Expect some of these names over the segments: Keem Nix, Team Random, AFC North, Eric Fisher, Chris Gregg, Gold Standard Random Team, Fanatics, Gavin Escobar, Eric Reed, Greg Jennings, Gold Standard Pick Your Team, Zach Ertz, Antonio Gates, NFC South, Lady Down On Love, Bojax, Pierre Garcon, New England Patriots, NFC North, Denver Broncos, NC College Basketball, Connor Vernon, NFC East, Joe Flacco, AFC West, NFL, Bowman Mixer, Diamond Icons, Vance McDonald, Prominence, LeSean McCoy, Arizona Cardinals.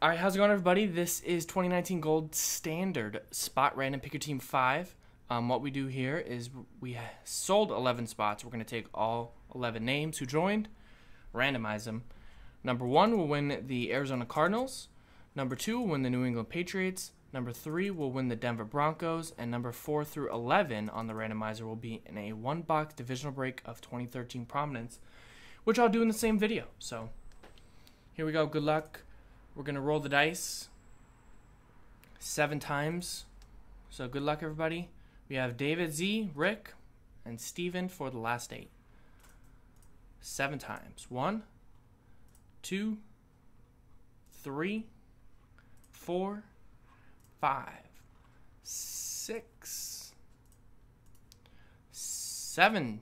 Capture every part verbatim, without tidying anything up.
All right, how's it going, everybody? This is twenty nineteen Gold Standard Spot Random Pick Your Team five. Um, what we do here is we sold eleven spots. We're going to take all eleven names who joined, randomize them. Number one will win the Arizona Cardinals. Number two will win the New England Patriots. Number three will win the Denver Broncos. And number four through eleven on the randomizer will be in a one-box divisional break of twenty thirteen prominence, which I'll do in the same video. So here we go. Good luck. We're going to roll the dice seven times. So good luck, everybody. We have David, Z, Rick, and Steven for the last eight. Seven times. One, two, three, four, five, six, seven.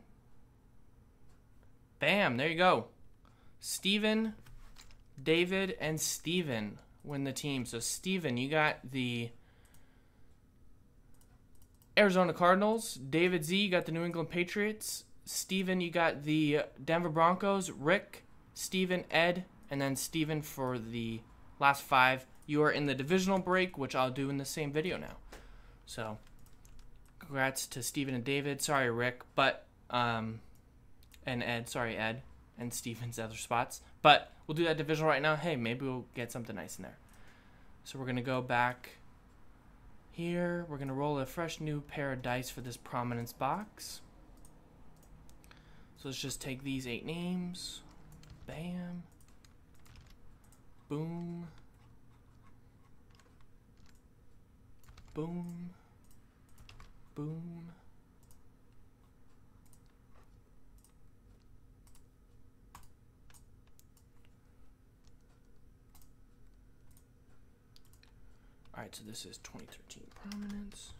Bam. There you go. Steven, David, and Steven win the team. So, Steven, you got the Arizona Cardinals. David Z, you got the New England Patriots. Steven, you got the Denver Broncos. Rick, Steven, Ed, and then Steven for the last five. You are in the divisional break, which I'll do in the same video now. So, congrats to Steven and David. Sorry, Rick, but, um, and Ed. Sorry, Ed, and Steven's other spots. But we'll do that divisional right now. Hey, maybe we'll get something nice in there. So we're going to go back here. We're going to roll a fresh new pair of dice for this prominence box. So let's just take these eight names. Bam. Boom. Boom. Boom. All right, so this is twenty thirteen prominence.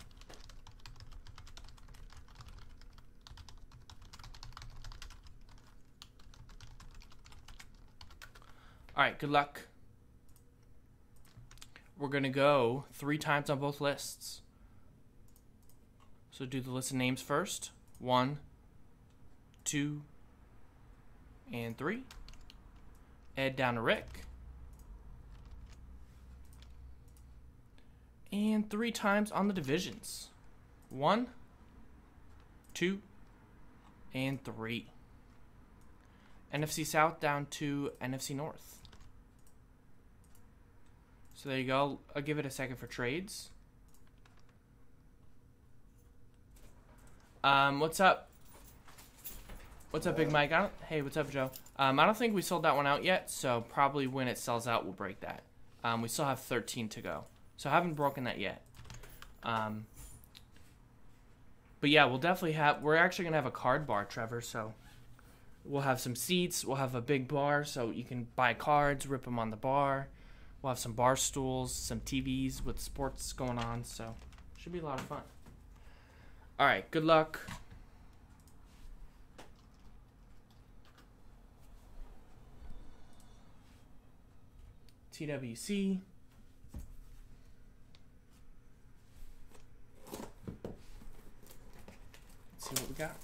All right, good luck. We're going to go three times on both lists. So do the list of names first. One, two, and three. Ed down to Rick. And three times on the divisions. One, two, and three. N F C South down to N F C North. So there you go. I'll give it a second for trades. Um, what's up? What's up, Big Mike? I don't, hey, what's up, Joe? Um, I don't think we sold that one out yet, so probably when it sells out, we'll break that. Um, we still have thirteen to go. So I haven't broken that yet. Um, but yeah, we'll definitely have, we're actually going to have a card bar, Trevor. So we'll have some seats. We'll have a big bar so you can buy cards, rip them on the bar. We'll have some bar stools, some T Vs with sports going on. So should be a lot of fun. All right, good luck. T W C. See what we got.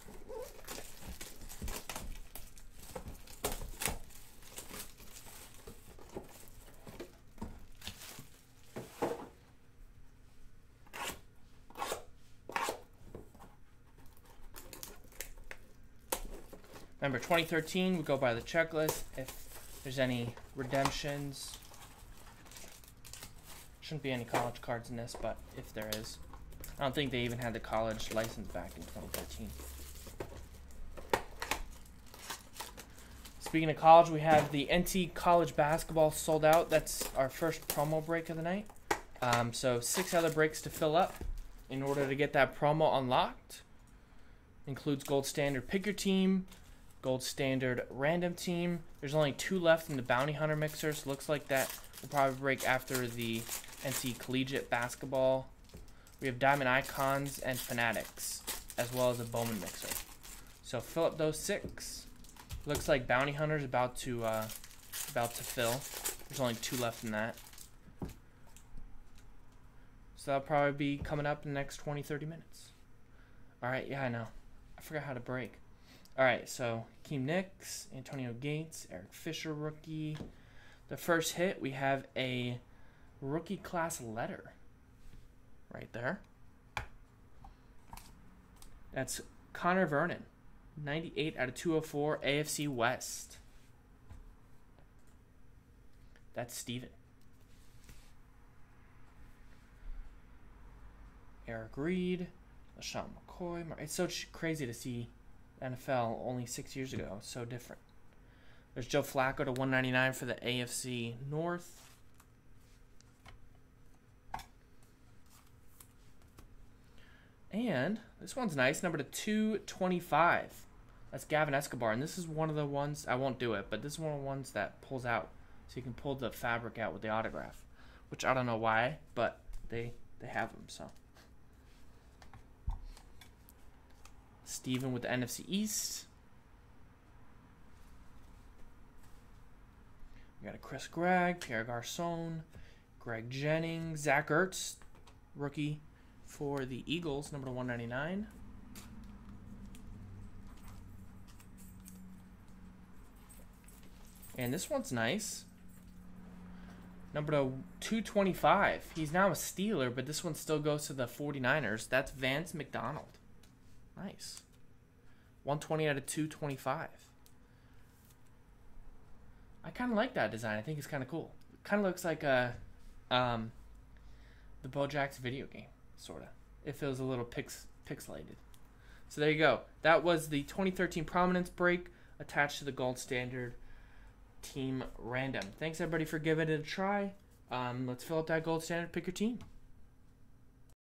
Remember, twenty thirteen, we go by the checklist. If there's any redemptions, shouldn't be any college cards in this, but if there is, I don't think they even had the college license back in twenty thirteen. Speaking of college, we have the N C College Basketball sold out. That's our first promo break of the night. Um, so six other breaks to fill up in order to get that promo unlocked. Includes Gold Standard Pick Your Team, Gold Standard Random Team. There's only two left in the Bounty Hunter Mixer, so looks like that will probably break after the N C Collegiate Basketball. We have Diamond Icons and Fanatics, as well as a Bowman Mixer. So fill up those six. Looks like Bounty Hunter's about to uh, about to fill. There's only two left in that. So that'll probably be coming up in the next twenty, thirty minutes. All right, yeah, I know. I forgot how to break. All right, so Keem Nix, Antonio Gates, Eric Fisher rookie. The first hit, we have a rookie class letter right there. That's Connor Vernon, ninety-eight out of two oh four, A F C West. That's Steven. Eric Reed, LeSean McCoy. It's so crazy to see N F L only six years ago. So different. There's Joe Flacco to one ninety-nine for the A F C North. And this one's nice. Number to two twenty-five. That's Gavin Escobar. And this is one of the ones, I won't do it, but this is one of the ones that pulls out. So you can pull the fabric out with the autograph, which I don't know why, but they, they have them, so. Steven with the N F C East. We got a Chris Gregg, Pierre Garcon, Greg Jennings, Zach Ertz, rookie for the Eagles, number to one ninety-nine. And this one's nice. Number to two twenty-five. He's now a Steeler, but this one still goes to the forty-niners. That's Vance McDonald. Nice. one twenty out of two twenty-five. I kind of like that design. I think it's kind of cool. It kind of looks like a, um, the Bojax video game, sort of. It feels a little pix pixelated. So there you go. That was the twenty thirteen Prominence Break attached to the Gold Standard Team Random. Thanks, everybody, for giving it a try. Um, let's fill up that Gold Standard. Pick your team.